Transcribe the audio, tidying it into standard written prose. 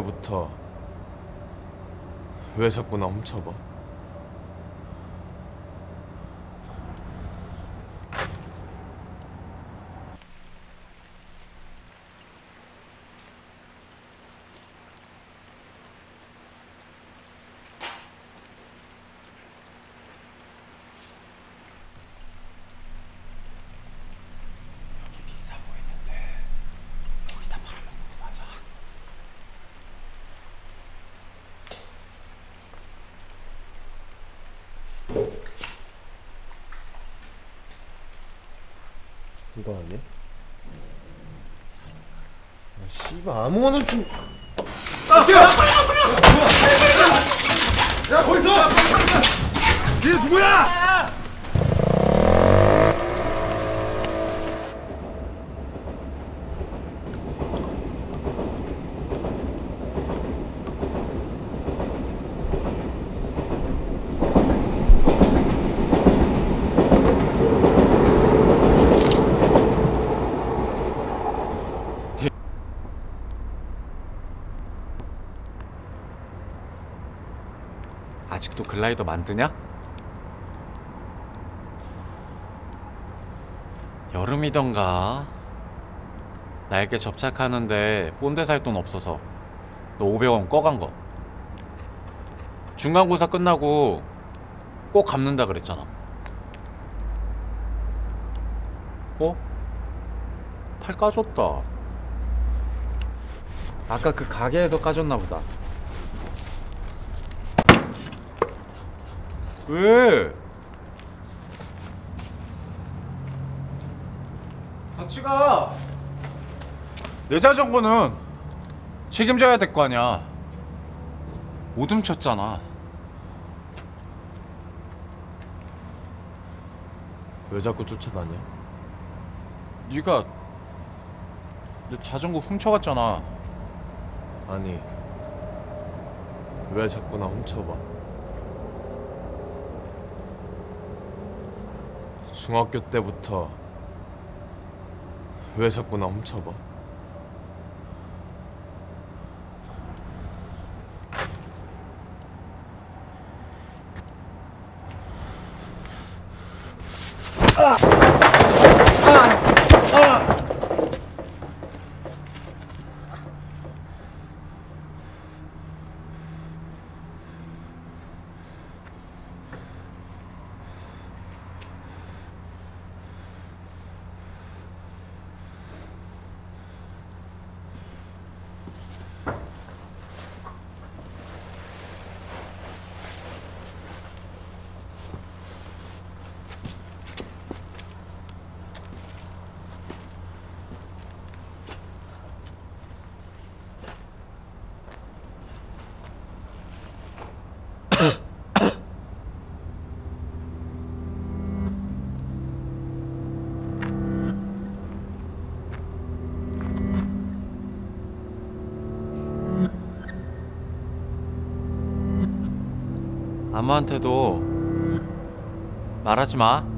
그때부터 왜 자꾸 나 훔쳐봐? 이거 아니야? 아, 씨발 아무거나 좀... 아! 야! 야! 야! 거기서! 니네 누구야! 아직도 글라이더 만드냐? 여름이던가. 날개 접착하는데 본드 살 돈 없어서 너 500원 꺼간 거 중간고사 끝나고 꼭 갚는다 그랬잖아. 어? 팔 까졌다. 아까 그 가게에서 까졌나 보다. 왜? 같이 가! 내 자전거는 책임져야 될 거 아니야. 못 훔쳤잖아. 왜 자꾸 쫓아다녀? 네가 내 자전거 훔쳐갔잖아. 아니, 왜 자꾸 나 훔쳐봐? 중학교 때부터 왜 자꾸 나 훔쳐봐? 아무한테도 말하지 마.